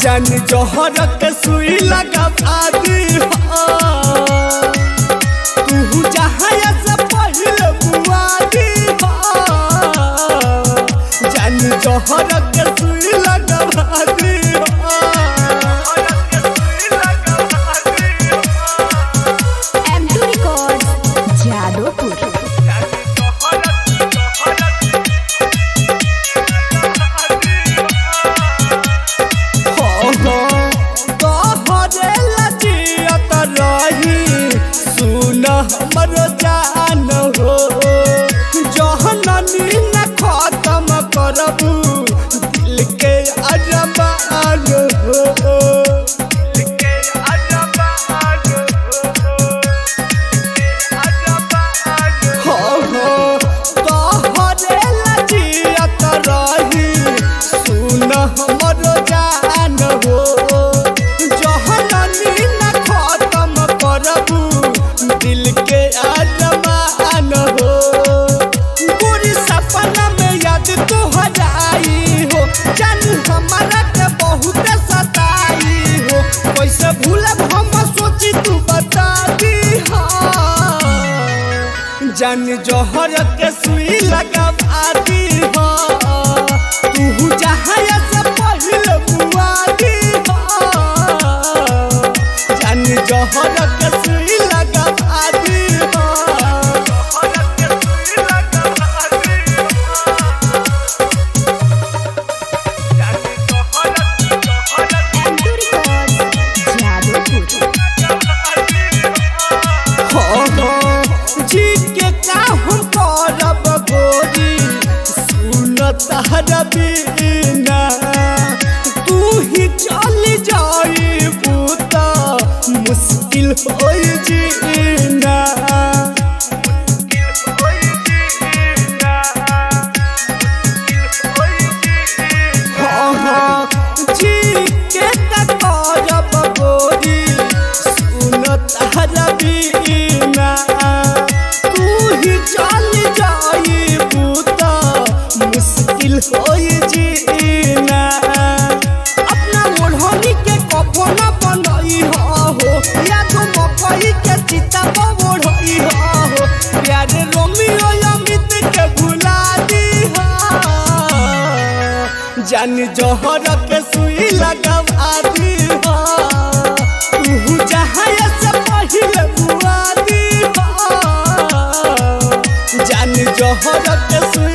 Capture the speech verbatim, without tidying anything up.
जान जोहर के सुई लगा आदि हो तू जहां से पहले बुआदी हो जान जोहर के सुई लगा आदि हो एम टू रिकॉर्ड्स जादोपुर। जान जोहर के सुई लगा आदि हो तू जहां से पहले बुआदी हो जान जोहर के सुई लगा आदि हो एम टू रिकॉर्ड्स जादोपुर। हो हो जी बिना तू ही चल जाए पूता मुश्किल हो जीना जी के तब गोरी सुनता रबीना तू ही चल जाए पूता मुश्किल हो जीना अपना ओढ़नी के कफना बनाई हो या तो मकई के चिता ओढ़ई हो प्यार रोमियो अमित के भुला दी हो जान जोहर के सुई लगा आदि हो तू जहां से पहले बुआदी हो जान जोहर के सुई